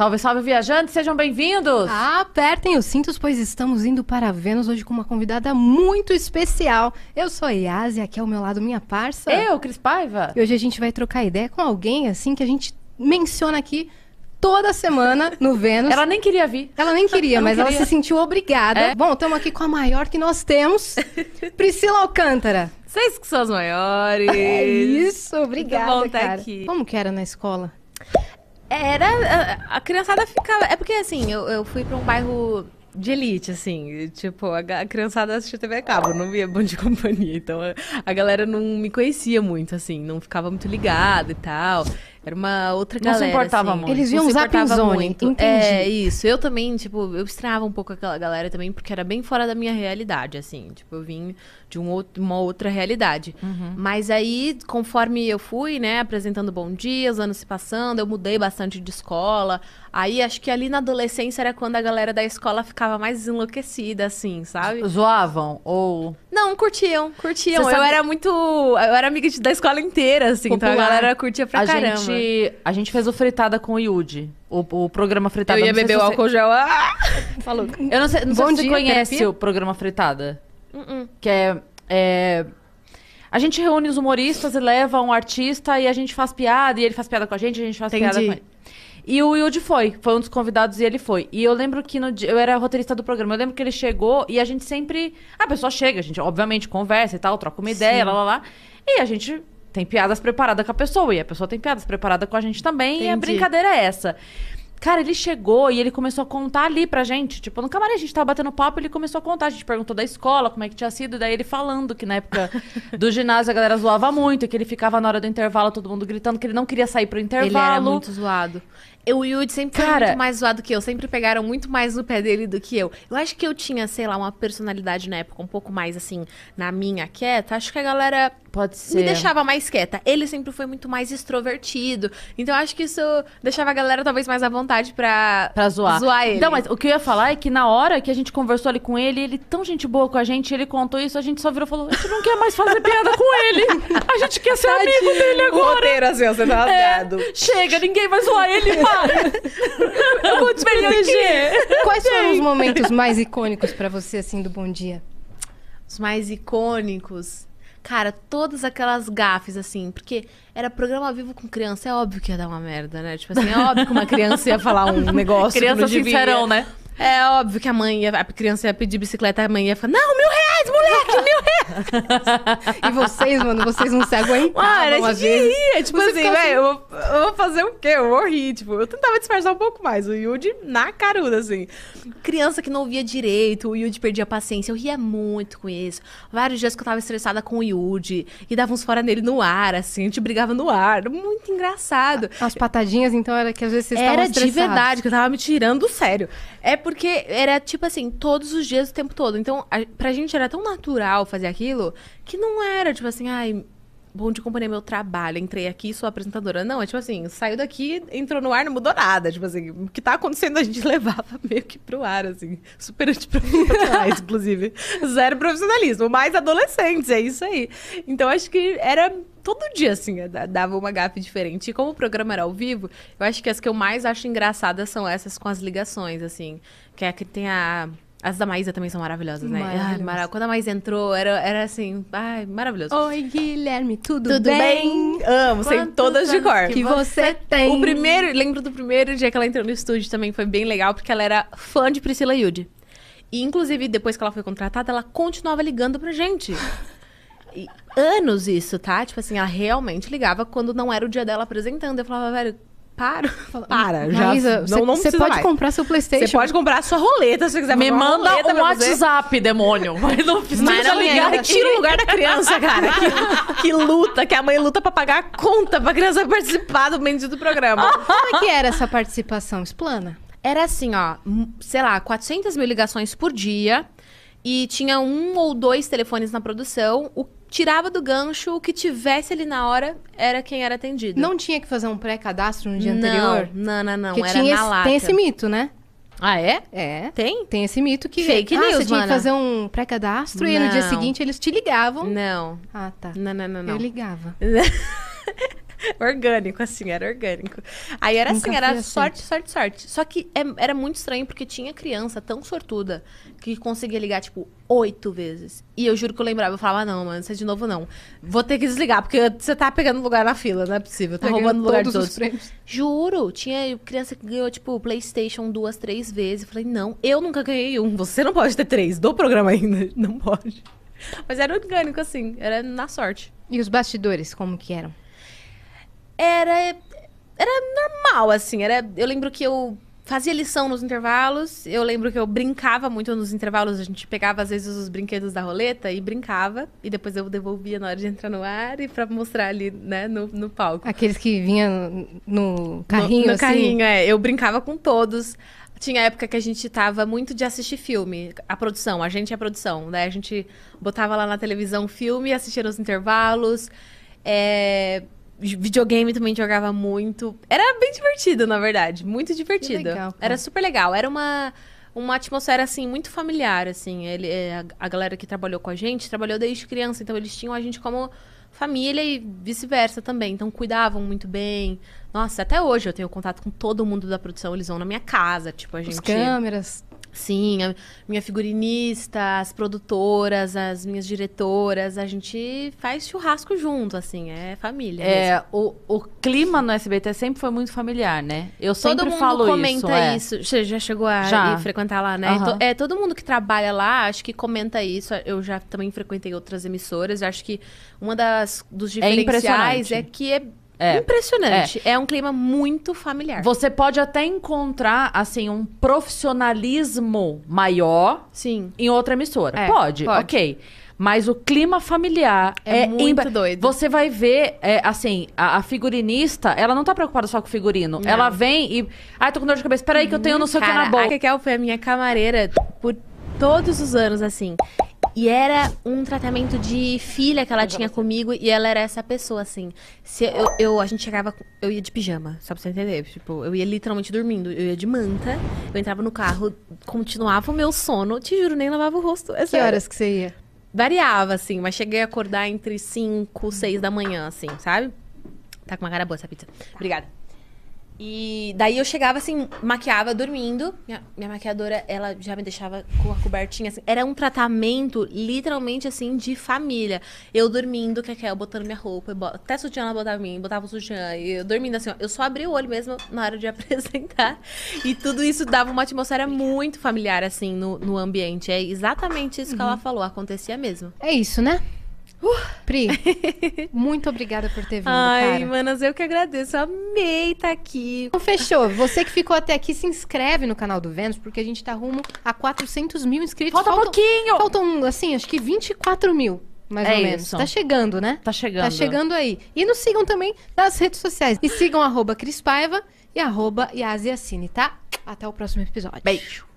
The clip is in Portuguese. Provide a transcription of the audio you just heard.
Salve, salve, viajantes, sejam bem-vindos! Apertem os cintos, pois estamos indo para Vênus hoje com uma convidada muito especial. Eu sou a Yasi, aqui ao meu lado minha parça. Eu, Chris Paiva. E hoje a gente vai trocar ideia com alguém, assim, que a gente menciona aqui toda semana no Vênus. Ela nem queria vir. Ela nem queria, mas queria. Ela se sentiu obrigada. É. Bom, estamos aqui com a maior que nós temos, Priscilla Alcântara. Vocês que são as maiores. É isso, obrigada, muito bom cara. Tá aqui. Como que era na escola? Era... A criançada ficava... É porque, assim, eu fui pra um bairro de elite, assim. Tipo, a criançada assistia TV a cabo, não via Bonde de Companhia. Então, a galera não me conhecia muito, assim. Não ficava muito ligada e tal. Era uma outra galera, não se importava assim, muito. Eles viam Zapping Zone, entendi. É, isso. Eu também, tipo, eu estranhava um pouco aquela galera também, porque era bem fora da minha realidade, assim. Tipo, eu vim de uma outra realidade. Uhum. Mas aí, conforme eu fui, né, apresentando Bom Dia, os anos se passando, eu mudei bastante de escola. Aí, acho que ali na adolescência era quando a galera da escola ficava mais enlouquecida, assim, sabe? Zoavam? Ou... Não, curtiam. Você sabe... Eu era amiga da escola inteira, assim. Popular. Então a galera curtia pra caramba. A gente fez o Fritada com o Yudi. O programa Fritada. Eu ia beber o álcool gel. Ah! Falou. Eu não sei se você conhece terapia? O programa Fritada. Que é... A gente reúne os humoristas e leva um artista e a gente faz piada. E ele faz piada com a gente faz piada com ele. E o Yudi foi um dos convidados e ele foi. E eu lembro que no dia, eu era roteirista do programa, eu lembro que ele chegou e a gente sempre... A pessoa chega, a gente obviamente conversa e tal, troca uma ideia, lá. E a gente... Tem piadas preparadas com a pessoa, e a pessoa tem piadas preparadas com a gente também, entendi. E a brincadeira é essa. Cara, ele chegou e ele começou a contar ali pra gente, tipo, no camarim a gente tava batendo papo, ele começou a contar, a gente perguntou da escola, como é que tinha sido, e daí ele falando que na época do ginásio a galera zoava muito, e que ele ficava na hora do intervalo, todo mundo gritando, que ele não queria sair pro intervalo. Ele era muito zoado. O Yudi sempre foi muito mais zoado que eu. Sempre pegaram muito mais no pé dele do que eu. Eu acho que eu tinha, sei lá, uma personalidade na época um pouco mais, assim, na minha quieta. Acho que a galera pode ser. Me deixava mais quieta. Ele sempre foi muito mais extrovertido. Então, acho que isso deixava a galera talvez mais à vontade pra zoar ele. Então, mas o que eu ia falar é que na hora que a gente conversou ali com ele, ele tão gente boa com a gente, ele contou isso, a gente só virou e falou, a gente não quer mais fazer piada com ele. A gente quer ser amigo dele agora. O roteiro, assim, você tá rasgado. Chega, ninguém vai zoar ele mais. Eu vou te proteger. Quais foram os momentos mais icônicos pra você, assim, do Bom Dia? Os mais icônicos? Cara, todas aquelas gafes, assim, porque era programa ao vivo com criança, é óbvio que ia dar uma merda, né? Tipo assim, é óbvio que uma criança ia falar um negócio. Criança sincerão, né? É óbvio que a criança ia pedir bicicleta, a mãe ia falar, não, R$1.000, moleque, R$1.000. E vocês, mano, vocês não se aguentavam. Mano, a gente ria, tipo assim, velho, assim... eu vou fazer o quê? Eu vou rir, tipo, eu tentava disfarçar um pouco mais, o Yudi na caruda, assim. Criança que não via direito, o Yudi perdia a paciência, eu ria muito com isso. Vários dias que eu tava estressada com o Yudi, e dava uns fora nele no ar, assim, a gente brigava no ar, muito engraçado. As patadinhas, então, era que às vezes vocês estavam estressados. Era de verdade, que eu tava me tirando do sério. É porque era, tipo assim, todos os dias, o tempo todo. Então, pra gente era tão natural fazer aquilo que não era, tipo assim, ai, Bom Dia Companhia, meu trabalho, entrei aqui, sou apresentadora. Não, é tipo assim, saiu daqui, entrou no ar, não mudou nada. Tipo assim, o que tá acontecendo a gente levava meio que pro ar, assim. Super antiprofissionais, inclusive. Zero profissionalismo, mais adolescentes, é isso aí. Então, acho que era... Todo dia, assim, dava uma gafe diferente. E como o programa era ao vivo, eu acho que as que eu mais acho engraçadas são essas com as ligações, assim. Que é que tem a... As da Maísa também são maravilhosas, né? Quando a Maísa entrou, era assim... Ai, maravilhoso. Oi, Guilherme, tudo bem? Amo, sei todas de cor. Que você tem? O primeiro... Lembro do primeiro dia que ela entrou no estúdio também, foi bem legal, porque ela era fã de Priscilla Alcântara. E, inclusive, depois que ela foi contratada, ela continuava ligando pra gente. E anos isso, tá? Tipo assim, ela realmente ligava quando não era o dia dela apresentando. Eu falava, velho, para, já. Maísa, você pode comprar seu PlayStation. Você pode comprar sua roleta se você quiser. Me manda um WhatsApp, demônio. Mas não precisa ligar. Tira o lugar da criança, cara. Que luta, que a mãe luta pra pagar a conta pra criança participar do bendito programa. Como é que era essa participação? Explana. Era assim, ó, sei lá, 400.000 ligações por dia. E tinha um ou dois telefones na produção. O tirava do gancho, o que tivesse ali na hora era quem era atendido. Não tinha que fazer um pré-cadastro no dia anterior? Não. Porque era na lata. Tem esse mito, né? Ah, é? É. Tem esse mito que... Fake news, você tinha que fazer um pré-cadastro e no dia seguinte eles te ligavam. Não. Ah, tá. Não. Eu ligava. Orgânico, assim, era orgânico. Aí era assim, era sorte, sorte, sorte. Só que era muito estranho, porque tinha criança tão sortuda que conseguia ligar, tipo, 8 vezes. E eu juro que eu lembrava, eu falava, não, mano, isso é de novo não. Vou ter que desligar, porque você tá pegando lugar na fila, não é possível. Tá roubando lugar de todos. Juro, tinha criança que ganhou, tipo, PlayStation 2, 3 vezes. Eu falei, não, eu nunca ganhei um. Você não pode ter 3 do programa ainda. Não pode. Mas era orgânico, assim, era na sorte. E os bastidores, como que eram? Era normal, assim, eu lembro que eu fazia lição nos intervalos, eu lembro que eu brincava muito nos intervalos, a gente pegava às vezes os brinquedos da roleta e brincava, e depois eu devolvia na hora de entrar no ar e pra mostrar ali, né, no palco. Aqueles que vinham no carrinho, no assim? No carrinho, é, eu brincava com todos. Tinha época que a gente tava muito de assistir filme, a produção, a gente é a produção, né? A gente botava lá na televisão filme, assistia nos intervalos, videogame também jogava muito. Era bem divertido, na verdade, muito divertido. Legal, era super legal, era uma atmosfera, assim, muito familiar, assim. A galera que trabalhou com a gente, trabalhou desde criança, então eles tinham a gente como família e vice-versa também, então cuidavam muito bem. Nossa, até hoje eu tenho contato com todo mundo da produção, eles vão na minha casa, tipo, a gente... As câmeras. Sim, a minha figurinista, as produtoras, as minhas diretoras, a gente faz churrasco junto, assim, é família. É, o clima no SBT sempre foi muito familiar, né? Eu sempre falo isso. Todo mundo comenta isso. Você já chegou a ir frequentar lá, né? Uhum. Todo mundo que trabalha lá, acho que comenta isso. Eu já também frequentei outras emissoras, acho que uma dos diferenciais é que é impressionante. É um clima muito familiar. Você pode até encontrar, assim, um profissionalismo maior. Sim. Em outra emissora. É, pode, ok. Mas o clima familiar é muito doido. Você vai ver, assim, a figurinista, ela não tá preocupada só com o figurino. Não. Ela vem e... Ai, tô com dor de cabeça. Peraí que eu tenho não sei o que na boca. A Kekyll foi a minha camareira por todos os anos, assim. E era um tratamento de filha que ela tinha comigo, e ela era essa pessoa, assim. A gente chegava, eu ia de pijama, só pra você entender. Tipo, eu ia literalmente dormindo, eu ia de manta, eu entrava no carro, continuava o meu sono, te juro, nem lavava o rosto. Que horas que você ia? Variava, assim, mas cheguei a acordar entre 5, 6 da manhã, assim, sabe? Tá com uma cara boa essa pizza. Obrigada. E daí eu chegava assim, maquiava dormindo. Minha maquiadora, ela já me deixava com a cobertinha, assim. Era um tratamento, literalmente, assim, de família. Eu dormindo, Kekyll botando minha roupa. Até sutiã ela botava em mim, botava o sutiã. E eu dormindo assim, ó. Eu só abri o olho mesmo na hora de apresentar. E tudo isso dava uma atmosfera muito familiar, assim, no ambiente. É exatamente isso que ela falou, acontecia mesmo. É isso, né? Pri, muito obrigada por ter vindo, cara. Manas, eu que agradeço. Amei estar aqui. Então, fechou. Você que ficou até aqui, se inscreve no canal do Vênus, porque a gente tá rumo a 400 mil inscritos. Faltam pouquinho! Faltam, assim, acho que 24 mil, mais ou menos. Isso. Tá chegando, né? Tá chegando. Tá chegando aí. E nos sigam também nas redes sociais. E sigam @Chris Paiva e @Yasi, tá? Até o próximo episódio. Beijo.